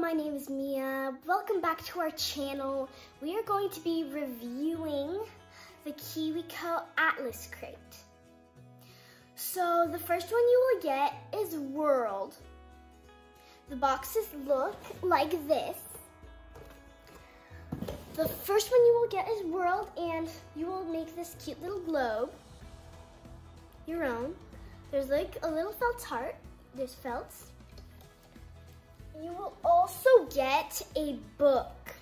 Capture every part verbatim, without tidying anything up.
my name is Mia. Welcome back to our channel. We are going to be reviewing the KiwiCo Atlas Crate. So the first one you will get is World. The boxes look like this. The first one you will get is World, and you will make this cute little globe, your own. There's like a little felt heart, there's felts. You will also get a book.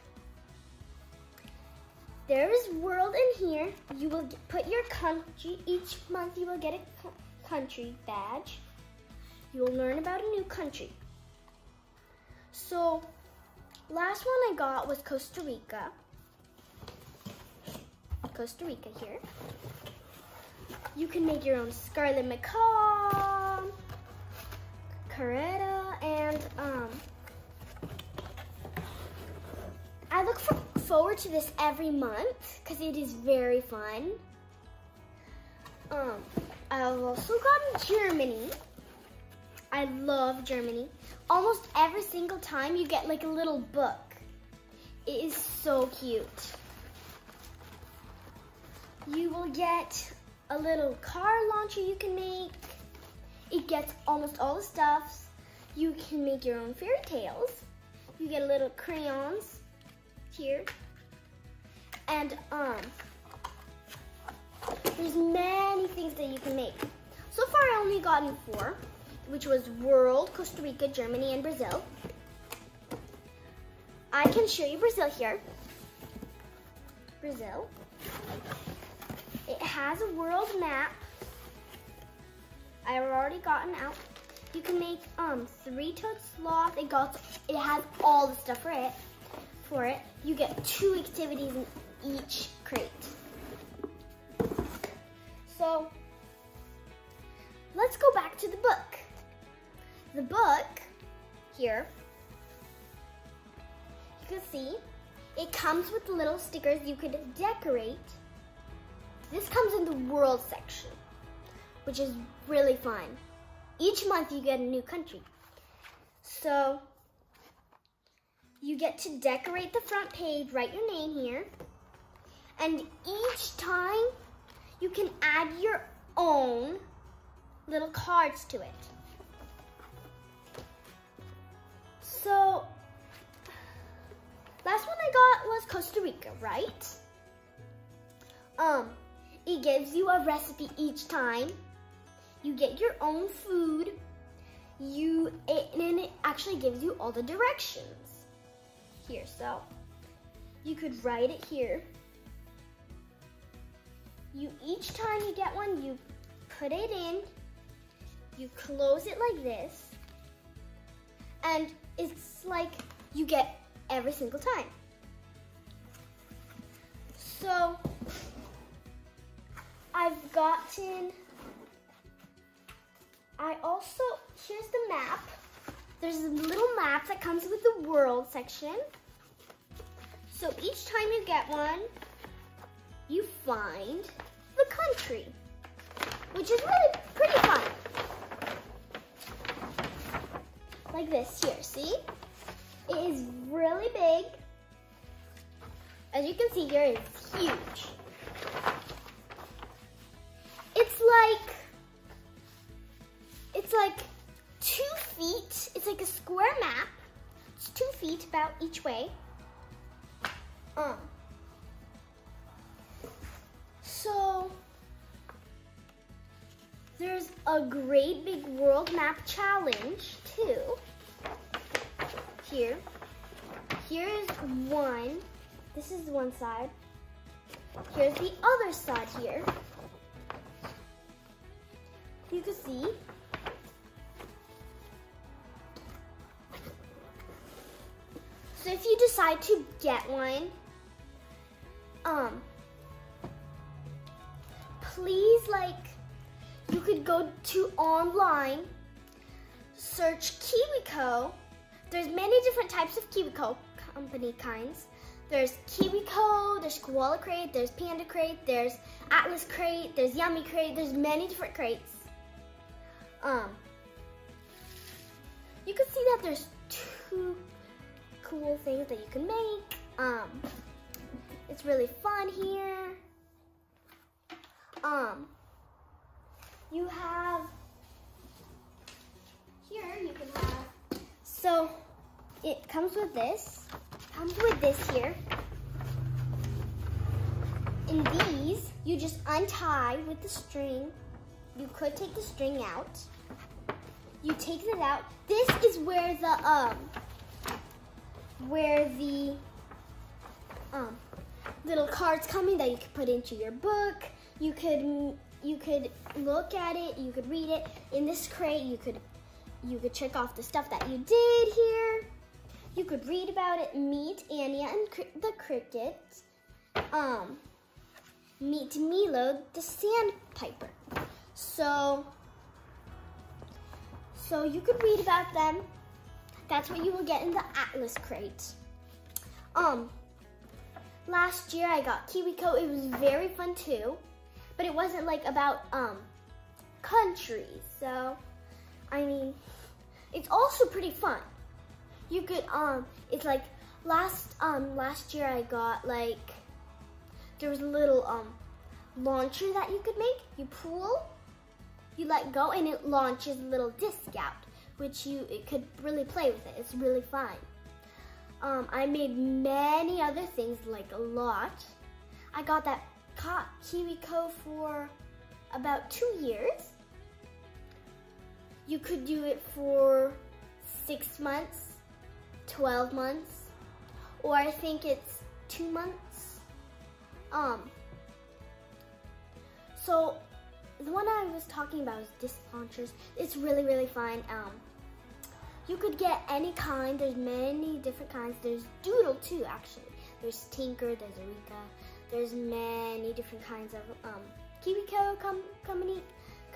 There is World in here. You will put your country, each month you will get a country badge. You will learn about a new country. So, last one I got was Costa Rica. Costa Rica here. You can make your own Scarlet Macaw, Coretta, and um, I look for, forward to this every month because it is very fun. Um, I've also gotten Germany. I love Germany. Almost every single time you get like a little book. It is so cute. You will get a little car launcher you can make. It gets almost all the stuffs. You can make your own fairy tales. You get little crayons here. And um, there's many things that you can make. So far I only gotten four, which was World, Costa Rica, Germany, and Brazil. I can show you Brazil here. Brazil. It has a world map. I've already gotten out. You can make um three-toed sloth. It got it has all the stuff for it. For it, you get two activities in each crate. So let's go back to the book. The book here, you can see it comes with little stickers you could decorate. This comes in the world section, which is really fun. Each month you get a new country. So you get to decorate the front page, write your name here. And each time you can add your own little cards to it. So last one I got was Costa Rica, right? Um. It gives you a recipe each time. You get your own food. You it, and it actually gives you all the directions here. So you could write it here. You each time you get one, you put it in. You close it like this, and it's like you get every single time. So I've gotten, I also, here's the map. There's a little map that comes with the world section. So each time you get one, you find the country, which is really pretty fun. Like this here, see? It is really big. As you can see here, it's huge. Like, it's like two feet, it's like a square map. It's two feet about each way. Um. So, there's a great big world map challenge too. Here, here's one, this is one side. Here's the other side here. You can see, so if you decide to get one, um, please like, you could go to online, search KiwiCo. There's many different types of KiwiCo company kinds. There's KiwiCo, there's Koala Crate, there's Panda Crate, there's Atlas Crate, there's Yummy Crate, there's many different crates. Um, you can see that there's two, cool things that you can make. Um, it's really fun here. Um, you have, here you can have, so it comes with this, comes with this here. And these, you just untie with the string. You could take the string out. You take it out. This is where the, um, where the, um, little cards come in that you could put into your book. You could, you could look at it. You could read it. In this crate, you could, you could check off the stuff that you did here. You could read about it. Meet Anya and cr the cricket. Um, meet Milo, the sandpiper. So, so you could read about them. That's what you will get in the Atlas crate. Um, last year I got KiwiCo. It was very fun too, but it wasn't like about um countries. So, I mean, it's also pretty fun. You could um, it's like last um last year I got like. There was a little um, launcher that you could make. You pull, you let go, and it launches a little disc out, which you it could really play with it. It's really fun. Um, I made many other things, like a lot. I got that KiwiCo for about two years. You could do it for six months, twelve months, or I think it's two months. Um, so the one I was talking about is disc launchers. It's really, really fun. Um, you could get any kind. There's many different kinds. There's Doodle too, actually. There's Tinker, there's Arika. There's many different kinds of, um, KiwiCo com company,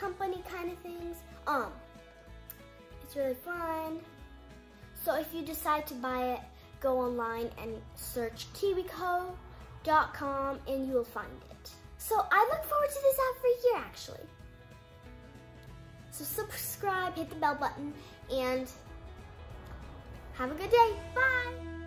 company kind of things. Um, it's really fun. So if you decide to buy it, go online and search KiwiCo dot com and you will find it. So I look forward to this every year actually. So subscribe, hit the bell button, and have a good day. Bye!